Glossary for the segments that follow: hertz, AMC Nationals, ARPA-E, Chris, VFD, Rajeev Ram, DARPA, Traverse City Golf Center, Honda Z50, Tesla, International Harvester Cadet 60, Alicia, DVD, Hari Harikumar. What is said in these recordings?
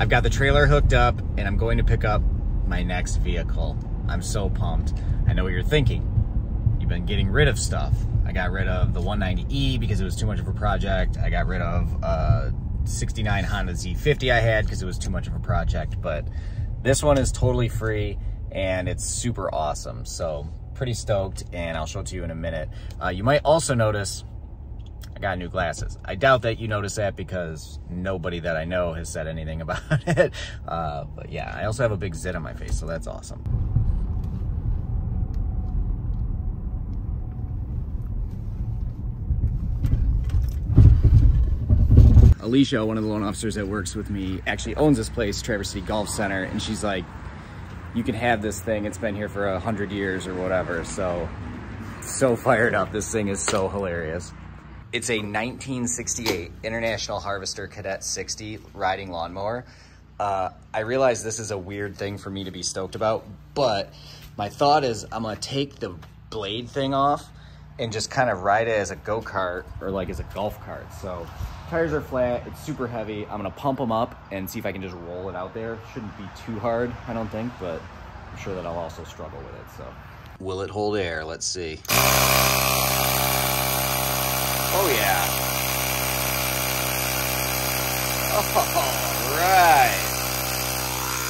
I've got the trailer hooked up and I'm going to pick up my next vehicle. I'm so pumped. I know what you're thinking. You've been getting rid of stuff. I got rid of the 190E because it was too much of a project. I got rid of 69 Honda Z50 I had because it was too much of a project, but this one is totally free and it's super awesome. So pretty stoked, and I'll show it to you in a minute. You might also notice I got new glasses. I doubt that you notice that because nobody that I know has said anything about it. But yeah, I also have a big zit on my face, so that's awesome. Alicia, one of the loan officers that works with me, actually owns this place, Traverse City Golf Center, and she's like, you can have this thing. It's been here for 100 years or whatever. So fired up. This thing is so hilarious. It's a 1968 International Harvester Cadet 60 riding lawnmower. I realize this is a weird thing for me to be stoked about, but my thought is I'm gonna take the blade thing off and just kind of ride it as a go-kart or like as a golf cart. So tires are flat, it's super heavy. I'm gonna pump them up and see if I can just roll it out there. Shouldn't be too hard, I don't think, but I'm sure that I'll also struggle with it, so. Will it hold air? Let's see. Oh yeah. All right.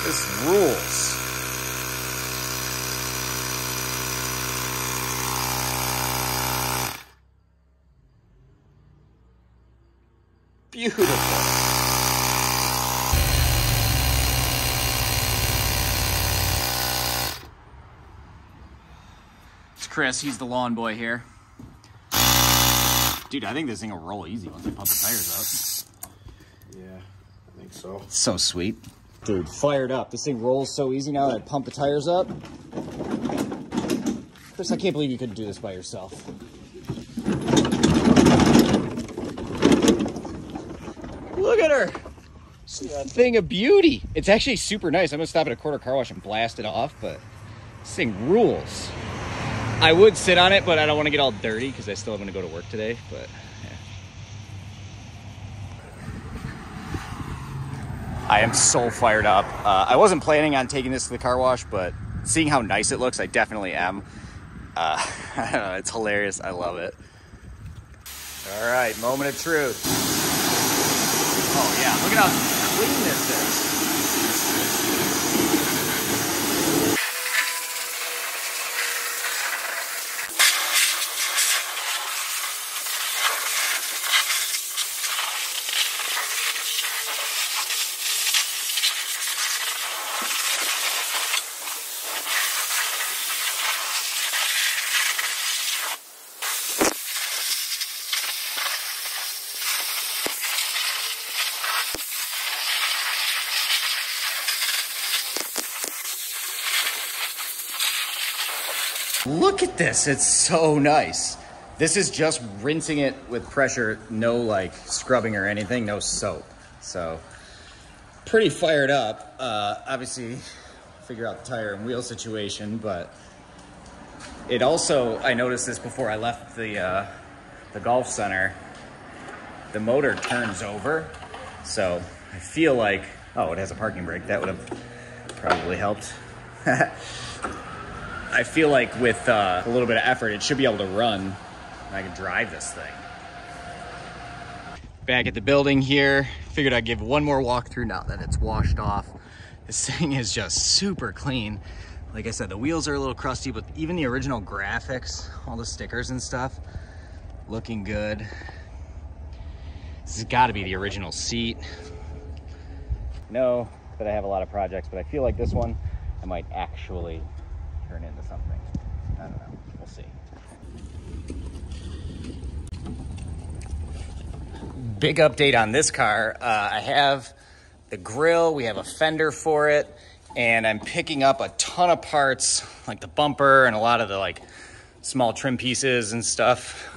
This rules. Beautiful. It's Chris, he's the lawn boy here. Dude, I think this thing will roll easy once we pump the tires up. Yeah, I think so. So sweet. Dude, fired up. This thing rolls so easy now that I pump the tires up. Chris, I can't believe you couldn't do this by yourself. Look at her. Thing of beauty. It's actually super nice. I'm going to stop at a quarter car wash and blast it off, but this thing rules. I would sit on it, but I don't want to get all dirty because I still have to go to work today, but yeah. I am so fired up. I wasn't planning on taking this to the car wash, but seeing how nice it looks, I definitely am. I don't know, it's hilarious. I love it. All right, moment of truth. Oh yeah, look at how clean this is. Look at this, it's so nice. This is just rinsing it with pressure, no like scrubbing or anything, no soap. So pretty fired up. Obviously figure out the tire and wheel situation, but it also, I noticed this before I left the golf center, the motor turns over. So I feel like, oh, it has a parking brake. That would have probably helped. I feel like with a little bit of effort, it should be able to run and I can drive this thing. Back at the building here, figured I'd give one more walkthrough now that it's washed off. This thing is just super clean. Like I said, the wheels are a little crusty, but even the original graphics, all the stickers and stuff, looking good. This has got to be the original seat. I know that I have a lot of projects, but I feel like this one, I might actually turn into something. I don't know. We'll see. Big update on this car. I have the grill, we have a fender for it, and I'm picking up a ton of parts, like the bumper and a lot of the like small trim pieces and stuff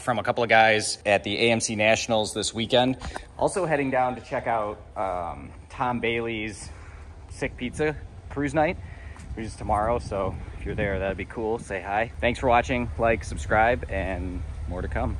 from a couple of guys at the AMC Nationals this weekend. Also heading down to check out Tom Bailey's Sick Pizza Cruise Night, which is tomorrow, so if you're there, that'd be cool. Say hi. Thanks for watching, like, subscribe, and more to come.